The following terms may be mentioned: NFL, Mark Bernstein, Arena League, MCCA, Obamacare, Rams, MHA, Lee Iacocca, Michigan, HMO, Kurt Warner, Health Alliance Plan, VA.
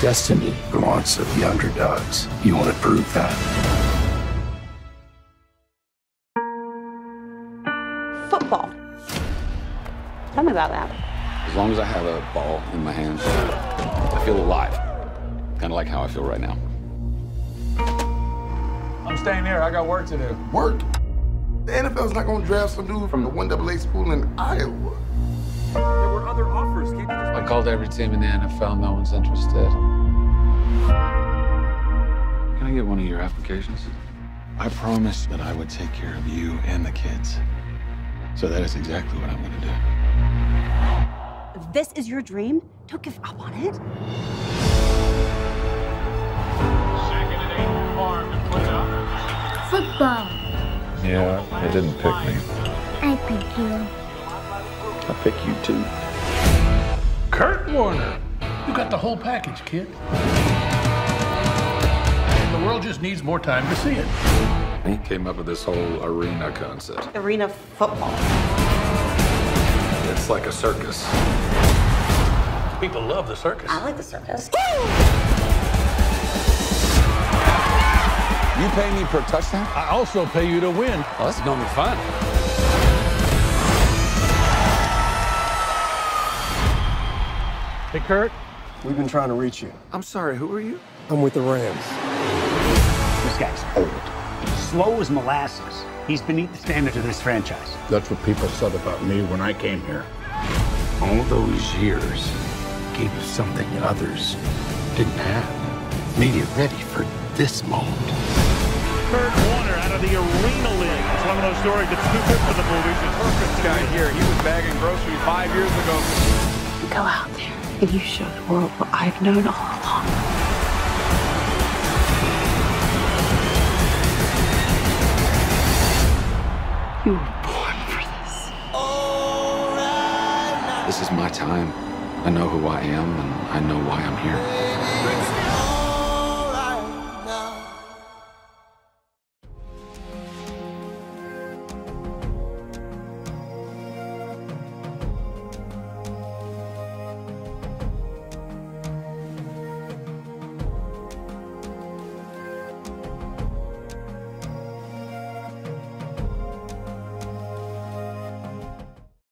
destiny belongs to the underdogs. You want to prove that? Football. Tell me about that. As long as I have a ball in my hands, I feel alive. Kind of like how I feel right now. I'm staying here. I got work to do. Work? The NFL's not going to draft some dude from the 1AA school in Iowa. There were other offers. I called every team in the NFL. No one's interested. Can I get one of your applications? I promised that I would take care of you and the kids. So that is exactly what I'm going to do. If this is your dream, don't give up on it. Football. Yeah, it didn't pick me. I pick you. I pick you too. Kurt Warner. You got the whole package, kid. The world just needs more time to see it. He came up with this whole arena concept. Arena football. It's like a circus. People love the circus. I like the circus. You pay me per touchdown? I also pay you to win. Well, this is going to be fun. Hey, Kurt. We've been trying to reach you. I'm sorry, who are you? I'm with the Rams. This guy's old. Slow as molasses. He's beneath the standards of this franchise. That's what people said about me when I came here. All those years gave us something others didn't have. Made you ready for this moment. Kurt Warner out of the Arena League. It's one of those stories that's too good for the movies. It's perfect. This guy here, he was bagging groceries 5 years ago. Go out there and you show the world what I've known all along. You were born for this. This is my time. I know who I am, and I know why I'm here.